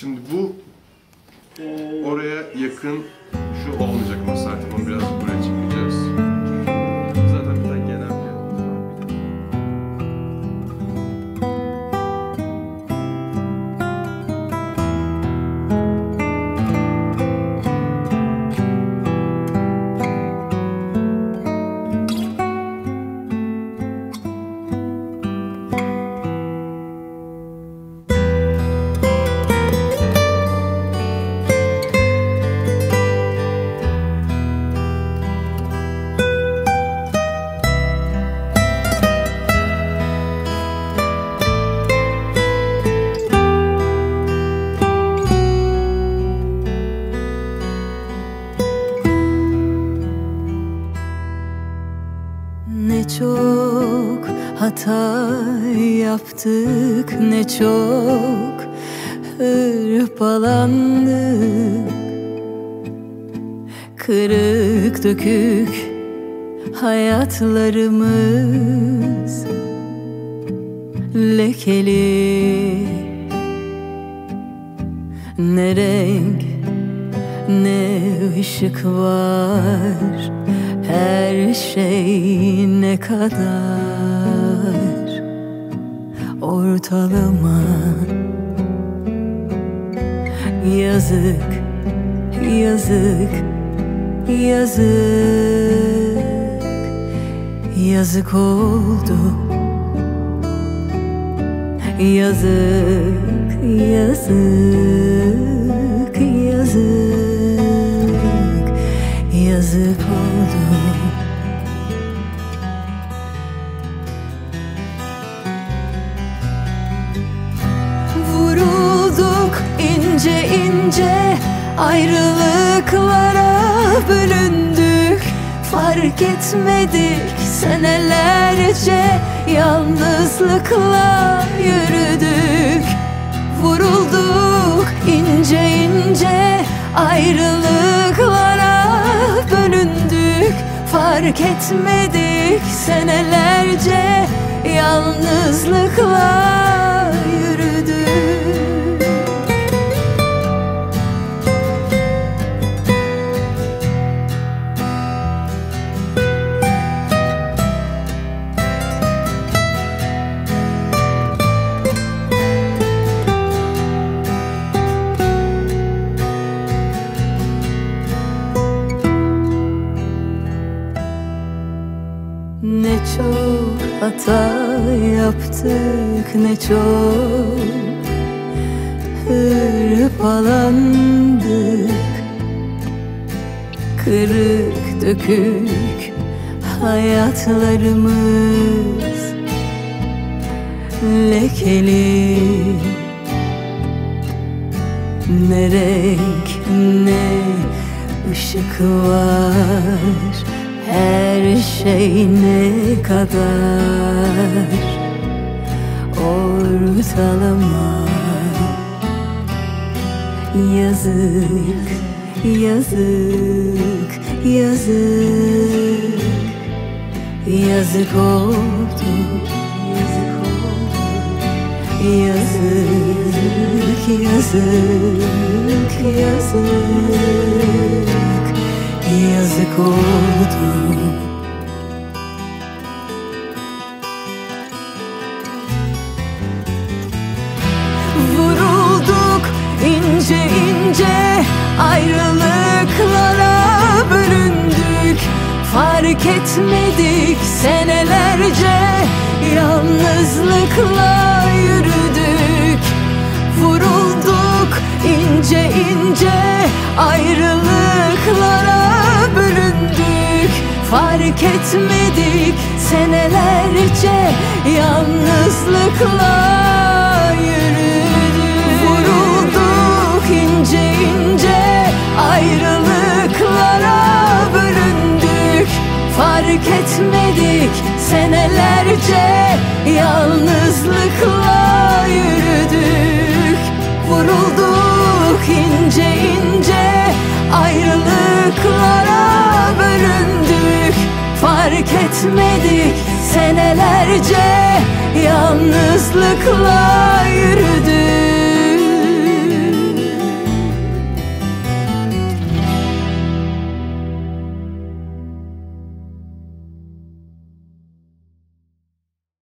Şimdi bu oraya yakın şu olmayacak mesafe. Bunu biraz buraya çekeceğiz. Zaten bir tane genel bir çok hata yaptık, ne çok hırpalandık. Kırık dökük hayatlarımız lekeli. Ne renk ne ışık var, her şey ne kadar ortalama. Yazık, yazık, yazık, yazık oldu. Yazık, yazık, yazık, yazık oldu. Vurulduk ince ince, ayrılıklara bölündük. Fark etmedik senelerce, yalnızlıkla yürüdük. Vurulduk ince ince, ayrılıklara bölündük. Fark etmedik senelerce, yalnızlıkla yürüdük. Ne çok hata yaptık, ne çok hırpalandık. Kırık dökük hayatlarımız lekeli. Ne renk ne ışık var, her şey ne kadar ortalama. Yazık, yazık, yazık, yazık oldu. Yazık, yazık, yazık, yazık oldu. Vurulduk ince ince, ayrılıklara bölündük. Fark etmedik senelerce, yalnızlıkla yürüdük. Vurulduk ince ince, ayrılıklara bölündük. Fark etmedik senelerce, yalnızlıkla yürüdük. Vurulduk ince ince, ayrılıklara bölündük. Fark etmedik senelerce, yalnızlıkla yürüdük. Vurulduk ince ince, ayrılıklara bölündük. Fark etmedik senelerce, yalnızlıkla yürüdük.